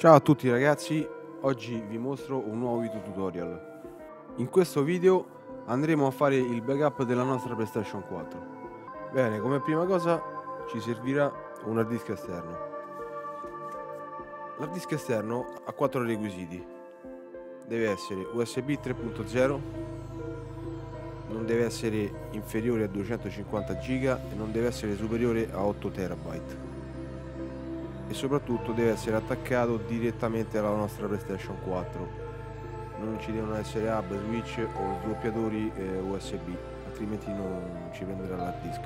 Ciao a tutti ragazzi, oggi vi mostro un nuovo video tutorial. In questo video andremo a fare il backup della nostra PlayStation 4. Bene, come prima cosa ci servirà un hard disk esterno. L'hard disk esterno ha 4 requisiti. Deve essere USB 3.0, non deve essere inferiore a 250 giga e non deve essere superiore a 8 terabyte. E soprattutto deve essere attaccato direttamente alla nostra PlayStation 4. Non ci devono essere hub, switch o sdoppiatori USB, altrimenti non ci prenderà l'hard disk.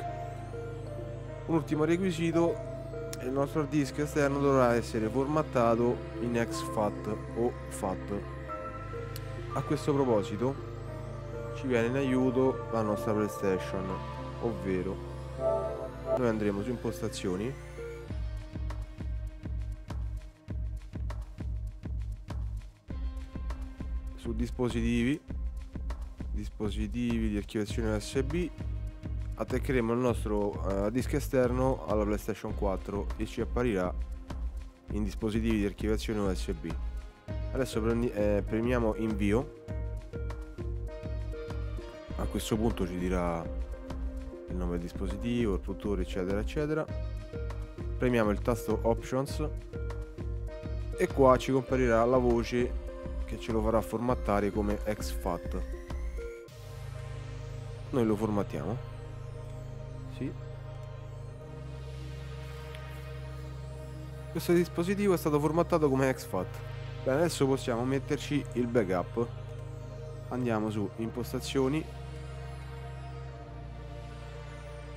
Un ultimo requisito: il nostro hard disk esterno dovrà essere formattato in exFAT o FAT. A questo proposito ci viene in aiuto la nostra PlayStation, ovvero noi andremo su impostazioni, su dispositivi di archiviazione USB, attaccheremo il nostro disco esterno alla PlayStation 4 e ci apparirà in dispositivi di archiviazione USB. Adesso premiamo invio. A questo punto ci dirà il nome del dispositivo, il produttore, eccetera eccetera. Premiamo il tasto options e qua ci comparirà la voce che ce lo farà formattare come exFAT. Noi lo formattiamo, sì. Questo dispositivo è stato formattato come exFAT. Bene, adesso possiamo metterci il backup. Andiamo su impostazioni,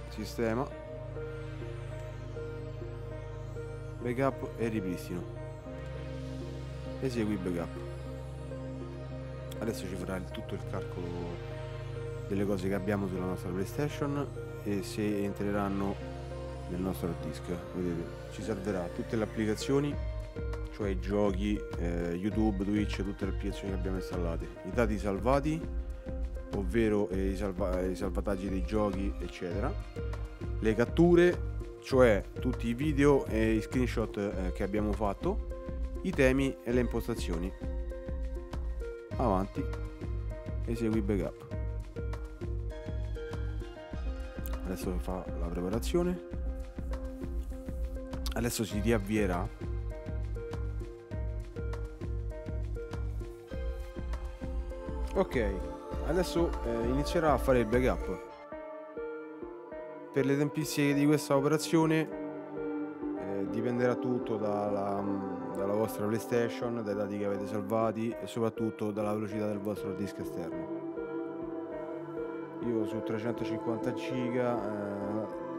sistema, backup e ripristino. Esegui backup. Adesso ci farà tutto il calcolo delle cose che abbiamo sulla nostra PlayStation e se entreranno nel nostro hard disk. Vedete, ci servirà tutte le applicazioni, cioè i giochi, YouTube, Twitch, tutte le applicazioni che abbiamo installate, i dati salvati, ovvero i salvataggi dei giochi, eccetera, le catture, cioè tutti i video e i screenshot che abbiamo fatto, i temi e le impostazioni. Avanti, esegui backup. Adesso fa la preparazione. Adesso si riavvierà . Ok, adesso inizierà a fare il backup. Per le tempistiche di questa operazione dipenderà tutto dalla vostra PlayStation, dai dati che avete salvati e soprattutto dalla velocità del vostro disco esterno. Io su 350 giga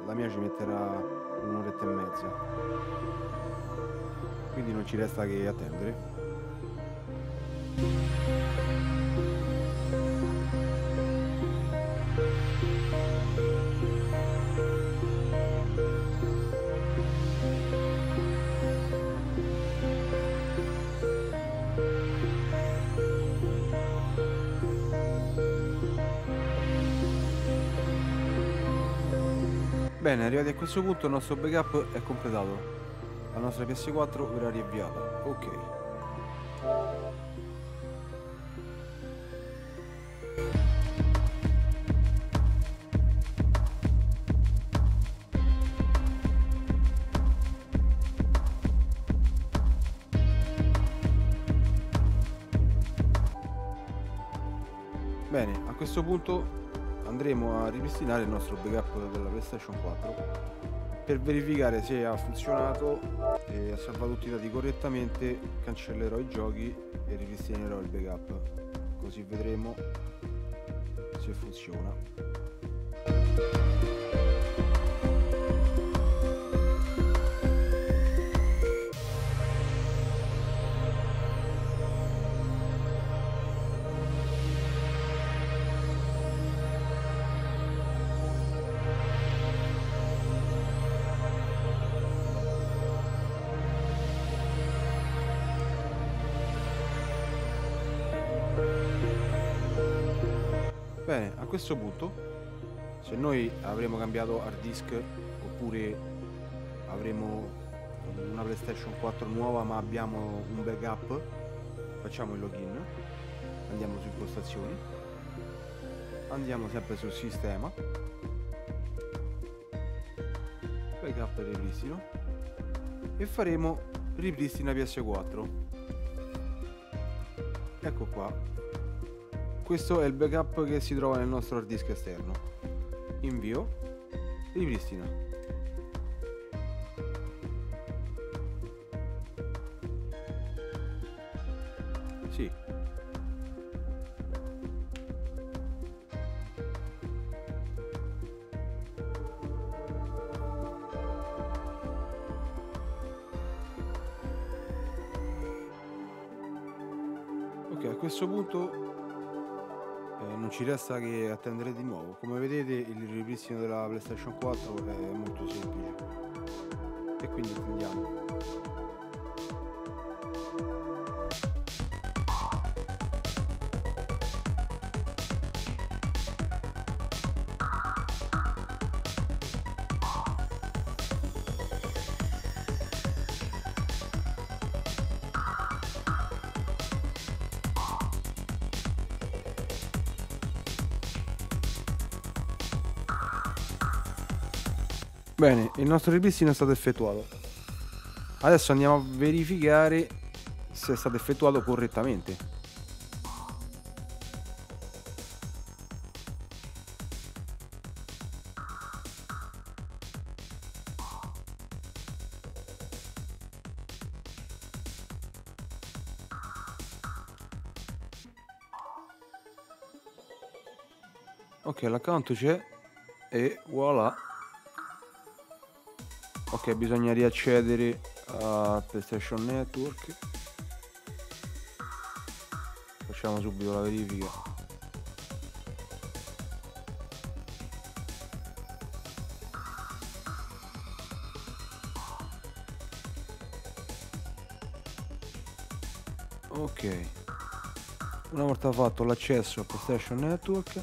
la mia ci metterà un'oretta e mezza, quindi non ci resta che attendere. Bene, arrivati a questo punto il nostro backup è completato, la nostra PS4 verrà riavviata, ok. Bene, a questo punto andremo a ripristinare il nostro backup della PlayStation 4 per verificare se ha funzionato e ha salvato tutti i dati correttamente. Cancellerò i giochi e ripristinerò il backup, così vedremo se funziona. Bene, a questo punto, se noi avremo cambiato hard disk oppure avremo una PlayStation 4 nuova, ma abbiamo un backup. Facciamo il login, andiamo su impostazioni, andiamo sempre sul sistema, backup e ripristino, e faremo ripristina PS4. Ecco qua, questo è il backup che si trova nel nostro hard disk esterno. Invio, ripristina. Ok, a questo punto non ci resta che attendere di nuovo. Come vedete, il ripristino della PlayStation 4 è molto semplice, e quindi attendiamo. Bene, il nostro ripristino è stato effettuato. Adesso andiamo a verificare se è stato effettuato correttamente. Ok, l'account c'è e voilà. Ok, bisogna riaccedere a PlayStation Network. Facciamo subito la verifica. Ok, una volta fatto l'accesso a PlayStation Network,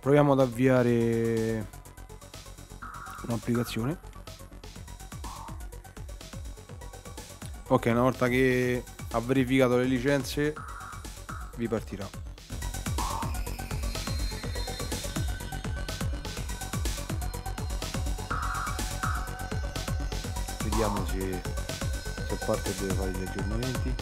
proviamo ad avviare un'applicazione. Ok, una volta che ha verificato le licenze, vi partirà. Vediamo se parte deve fare gli aggiornamenti.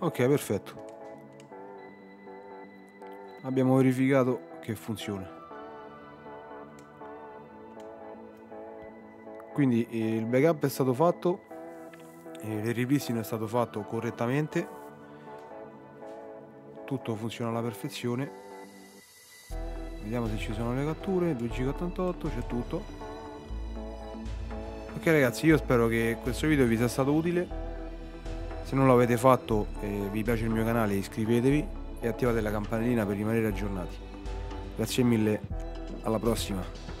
Ok, perfetto, abbiamo verificato che funziona. Quindi il backup è stato fatto, il ripristino è stato fatto correttamente, tutto funziona alla perfezione. Vediamo se ci sono le catture, 2,88 GB, c'è tutto. Ok ragazzi, io spero che questo video vi sia stato utile. Se non l'avete fatto e vi piace il mio canale, iscrivetevi e attivate la campanellina per rimanere aggiornati. Grazie mille, alla prossima!